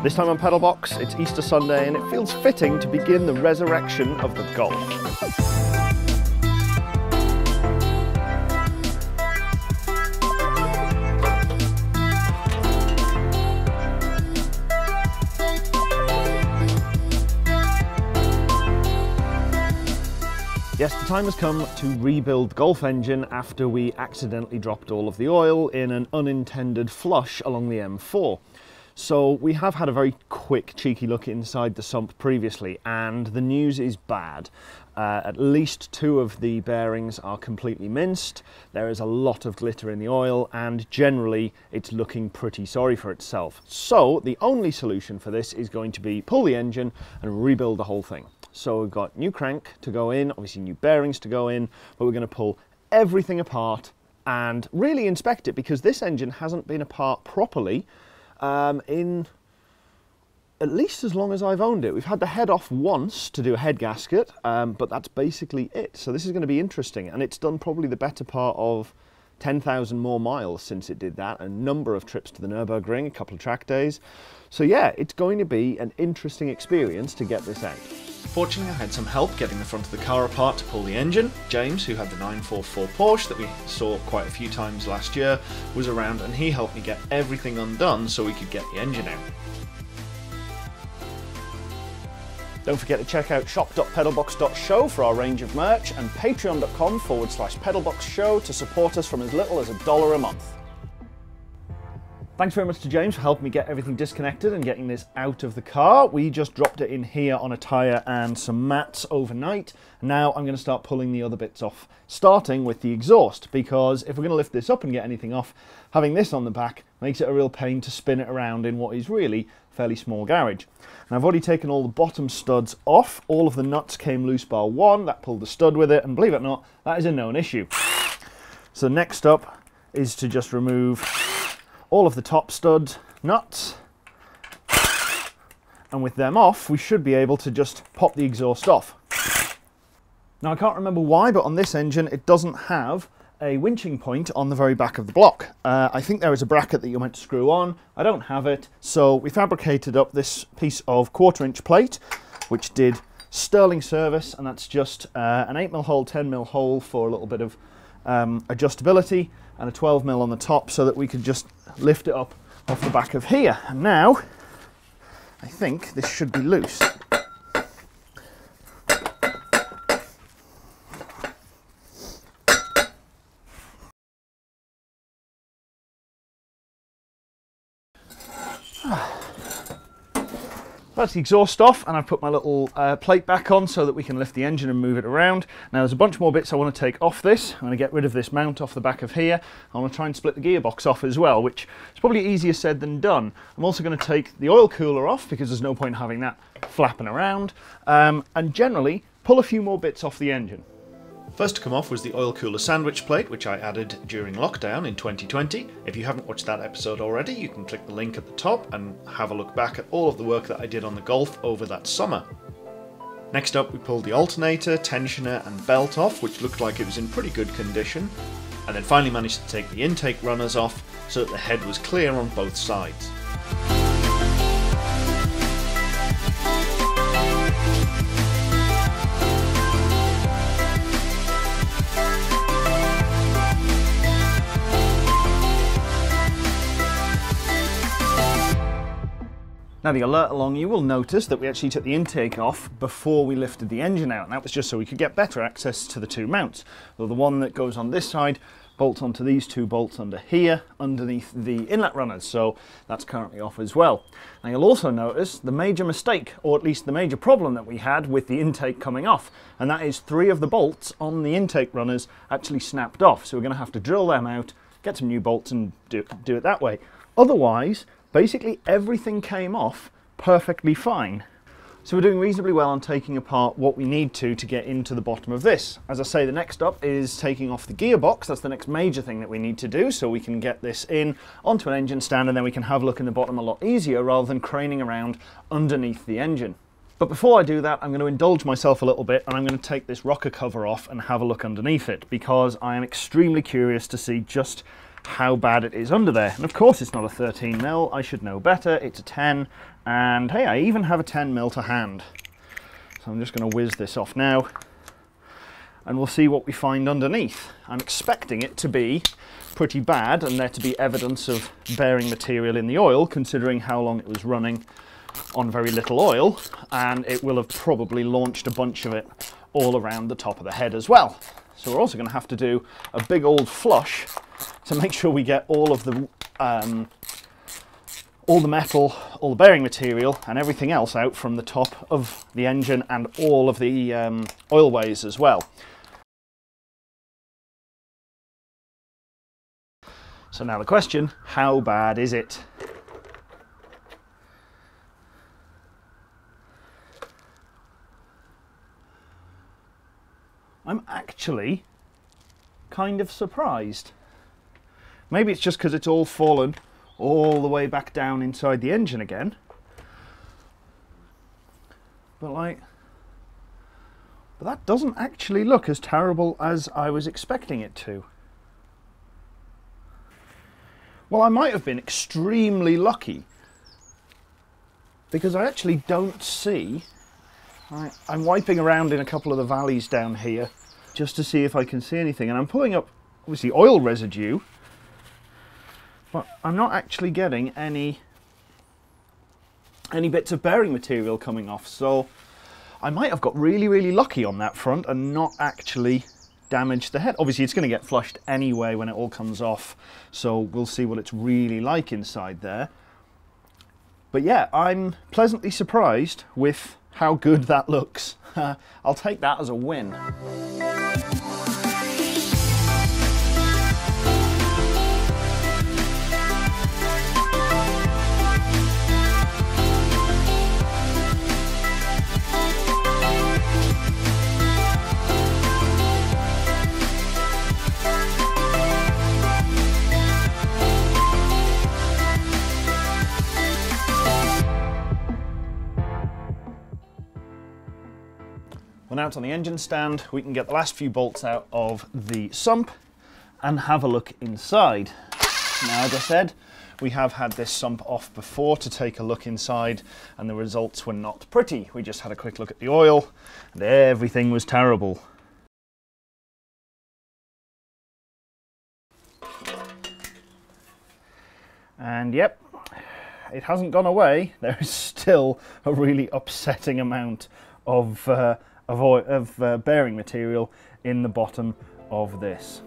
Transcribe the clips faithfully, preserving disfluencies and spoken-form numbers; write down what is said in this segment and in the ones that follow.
This time on Pedal Box, it's Easter Sunday and it feels fitting to begin the resurrection of the Golf. Yes, the time has come to rebuild the Golf engine after we accidentally dropped all of the oil in an unintended flush along the M four. So we have had a very quick, cheeky look inside the sump previously, and the news is bad. Uh, at least two of the bearings are completely minced, there is a lot of glitter in the oil, and generally it's looking pretty sorry for itself. So the only solution for this is going to be pull the engine and rebuild the whole thing. So we've got new crank to go in, obviously new bearings to go in, but we're going to pull everything apart and really inspect it, because this engine hasn't been apart properly um, in at least as long as I've owned it. We've had the head off once to do a head gasket, um, but that's basically it. So this is going to be interesting, and it's done probably the better part of ten thousand more miles since it did that, a number of trips to the Nürburgring, a couple of track days. So yeah, it's going to be an interesting experience to get this out. Fortunately, I had some help getting the front of the car apart to pull the engine. James, who had the nine four four Porsche that we saw quite a few times last year, was around and he helped me get everything undone so we could get the engine out. Don't forget to check out shop dot pedalbox dot show for our range of merch and patreon.com forward slash pedalboxshow to support us from as little as a dollar a month. Thanks very much to James for helping me get everything disconnected and getting this out of the car. We just dropped it in here on a tyre and some mats overnight. Now I'm going to start pulling the other bits off, starting with the exhaust, because if we're going to lift this up and get anything off, having this on the back makes it a real pain to spin it around in what is really a fairly small garage. And I've already taken all the bottom studs off. All of the nuts came loose bar one, that pulled the stud with it, and believe it or not, that is a known issue. So next up is to just remove all of the top stud nuts, and with them off we should be able to just pop the exhaust off. Now I can't remember why, but on this engine it doesn't have a winching point on the very back of the block. Uh, I think there is a bracket that you're meant to screw on. I don't have it, so we fabricated up this piece of quarter inch plate which did sterling service, and that's just uh, an eight mil hole, ten mil hole for a little bit of Um, adjustability, and a twelve mil on the top so that we could just lift it up off the back of here. And now I think this should be loose. That's the exhaust off, and I've put my little uh, plate back on so that we can lift the engine and move it around. Now there's a bunch more bits I want to take off this. I'm going to get rid of this mount off the back of here. I want to try and split the gearbox off as well, which is probably easier said than done. I'm also going to take the oil cooler off because there's no point having that flapping around, um, and generally pull a few more bits off the engine. First to come off was the oil cooler sandwich plate, which I added during lockdown in twenty twenty. If you haven't watched that episode already, you can click the link at the top and have a look back at all of the work that I did on the Golf over that summer. Next up, we pulled the alternator, tensioner and belt off, which looked like it was in pretty good condition, and then finally managed to take the intake runners off so that the head was clear on both sides. Now the alert along, you will notice that we actually took the intake off before we lifted the engine out, and that was just so we could get better access to the two mounts. Well, the one that goes on this side bolts onto these two bolts under here, underneath the inlet runners, so that's currently off as well. Now you'll also notice the major mistake, or at least the major problem that we had with the intake coming off, and that is three of the bolts on the intake runners actually snapped off, so we're going to have to drill them out, get some new bolts and do, do it that way. Otherwise, basically everything came off perfectly fine. So we're doing reasonably well on taking apart what we need to to get into the bottom of this. As I say, the next up is taking off the gearbox. That's the next major thing that we need to do, so we can get this in onto an engine stand and then we can have a look in the bottom a lot easier rather than craning around underneath the engine. But before I do that, I'm going to indulge myself a little bit and I'm going to take this rocker cover off and have a look underneath it, because I am extremely curious to see just how bad it is under there. And of course it's not a thirteen mil, I should know better, it's a ten, and hey, I even have a ten mil to hand. So I'm just going to whiz this off now, and we'll see what we find underneath. I'm expecting it to be pretty bad, and there to be evidence of bearing material in the oil, considering how long it was running on very little oil, and it will have probably launched a bunch of it all around the top of the head as well. So we're also going to have to do a big old flush to make sure we get all of the um, all the metal, all the bearing material and everything else out from the top of the engine and all of the um, oilways as well. So now the question, how bad is it? I'm actually kind of surprised. Maybe it's just because it's all fallen all the way back down inside the engine again. But like, but that doesn't actually look as terrible as I was expecting it to. Well, I might have been extremely lucky, because I actually don't see, right, I'm wiping around in a couple of the valleys down here just to see if I can see anything, and I'm pulling up obviously oil residue, but I'm not actually getting any any bits of bearing material coming off, so I might have got really really lucky on that front and not actually damaged the head. Obviously it's going to get flushed anyway when it all comes off, so we'll see what it's really like inside there. But yeah, I'm pleasantly surprised with how good that looks. I'll take that as a win. Well, now it's on the engine stand, we can get the last few bolts out of the sump and have a look inside. Now, as I said, we have had this sump off before to take a look inside, and the results were not pretty. We just had a quick look at the oil and everything was terrible. And yep, it hasn't gone away. There is still a really upsetting amount of uh, of, oil, of uh, bearing material in the bottom of this.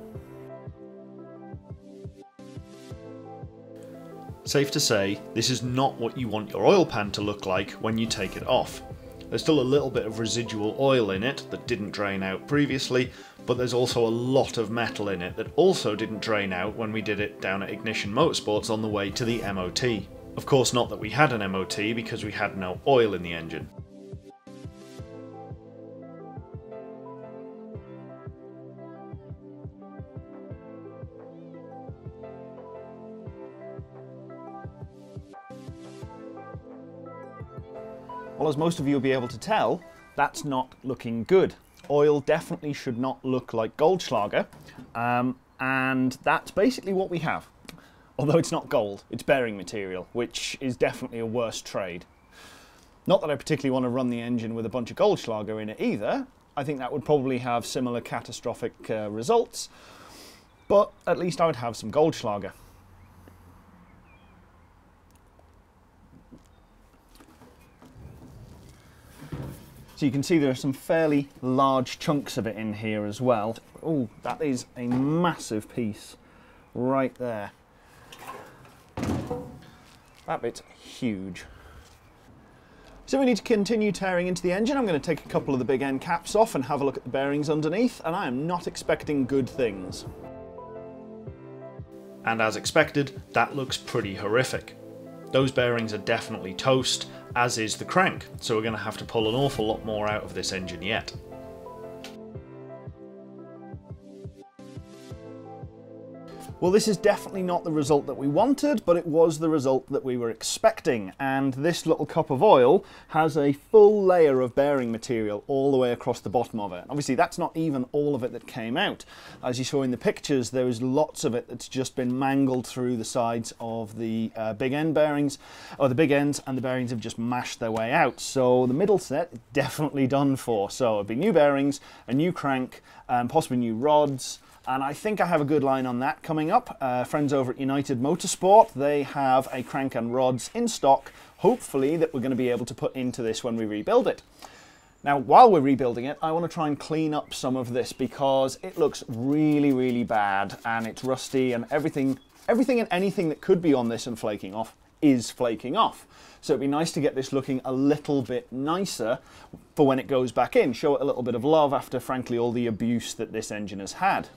Safe to say, this is not what you want your oil pan to look like when you take it off. There's still a little bit of residual oil in it that didn't drain out previously, but there's also a lot of metal in it that also didn't drain out when we did it down at Ignition Motorsports on the way to the M O T. Of course, not that we had an M O T, because we had no oil in the engine. Well, as most of you will be able to tell, that's not looking good. Oil definitely should not look like Goldschlager, um, and that's basically what we have. Although it's not gold, it's bearing material, which is definitely a worse trade. Not that I particularly want to run the engine with a bunch of Goldschlager in it either. I think that would probably have similar catastrophic uh, results, but at least I would have some Goldschlager. So you can see there are some fairly large chunks of it in here as well. Oh, that is a massive piece right there. That bit's huge. So we need to continue tearing into the engine. I'm going to take a couple of the big end caps off and have a look at the bearings underneath, and I am not expecting good things. And as expected, that looks pretty horrific. Those bearings are definitely toast, as is the crank, so we're going to have to pull an awful lot more out of this engine yet. Well, this is definitely not the result that we wanted, but it was the result that we were expecting. And this little cup of oil has a full layer of bearing material all the way across the bottom of it. Obviously, that's not even all of it that came out. As you saw in the pictures, there was lots of it that's just been mangled through the sides of the uh, big end bearings, or the big ends, and the bearings have just mashed their way out. So the middle set, definitely done for. So it'd be new bearings, a new crank, and um, possibly new rods. And I think I have a good line on that coming up. Uh, friends over at United Motorsport, they have a crank and rods in stock, hopefully, that we're going to be able to put into this when we rebuild it. Now, while we're rebuilding it, I want to try and clean up some of this because it looks really, really bad and it's rusty, and everything, everything and anything that could be on this and flaking off is flaking off. So it'd be nice to get this looking a little bit nicer for when it goes back in, show it a little bit of love after, frankly, all the abuse that this engine has had.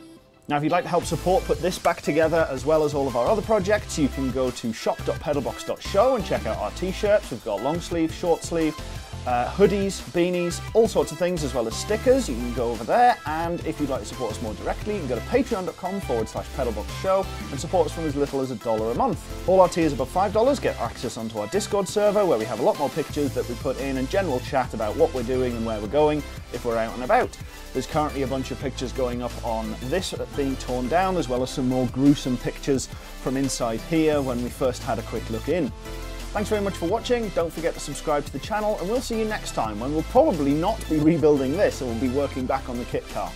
Now, if you'd like to help support put this back together, as well as all of our other projects, you can go to shop dot pedalbox dot show and check out our t-shirts. We've got long sleeve, short sleeve, uh, hoodies, beanies, all sorts of things, as well as stickers. You can go over there, and if you'd like to support us more directly, you can go to patreon dot com forward slash pedalbox show and support us from as little as a dollar a month. All our tiers above five dollars get access onto our Discord server, where we have a lot more pictures that we put in and general chat about what we're doing and where we're going if we're out and about. There's currently a bunch of pictures going up on this being torn down, as well as some more gruesome pictures from inside here when we first had a quick look in. Thanks very much for watching. Don't forget to subscribe to the channel, and we'll see you next time when we'll probably not be rebuilding this and we'll be working back on the kit car.